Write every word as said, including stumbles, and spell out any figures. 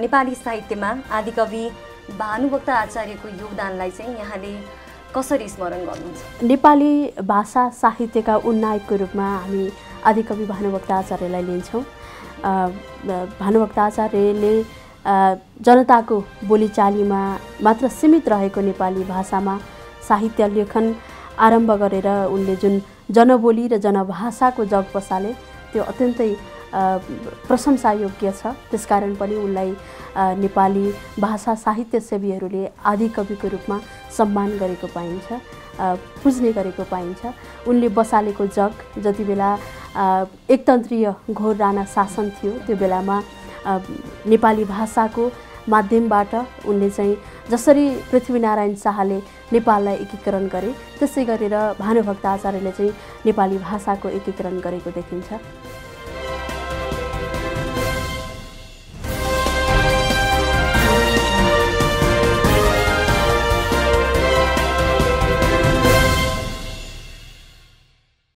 नेपाली साहित्यमा आदिकवि भानुभक्त आचार्यको योगदानलाई चाहिँ यहाँले कसरी स्मरण गर्नुहुन्छ? नेपाली भाषा साहित्यका उन्नायकको रूपमा हामी आदिकवि भानुभक्त आचार्यलाई लिन्छौँ। भानुभक्त आचार्यले जनताको बोलीचालीमा मात्र सीमित रहेको नेपाली भाषामा साहित्य लेखन आरम्भ गरेर उनले जुन जनबोली र जनभाषाको जग बसाले त्यो अत्यन्तै प्रशंसा योग्य छ। त्यसकारण पनि उनलाई नेपाली भाषा साहित्य सेवीहरूले आदिकविको रूपमा सम्मान गरेको पाइन्छ, पुज्ने गरेको पाइन्छ। उनले बसालेको जग जति बेला एकतन्त्रीय घोर राणा शासन थियो त्यो बेलामा नेपाली भाषाको माध्यमबाट उनले चाहिँ जसरी पृथ्वीनारायण शाहले नेपाललाई एकीकरण गरे त्यसै गरेर भानुभक्त आचार्यले चाहिँ नेपाली भाषाको एकीकरण गरेको देखिन्छ।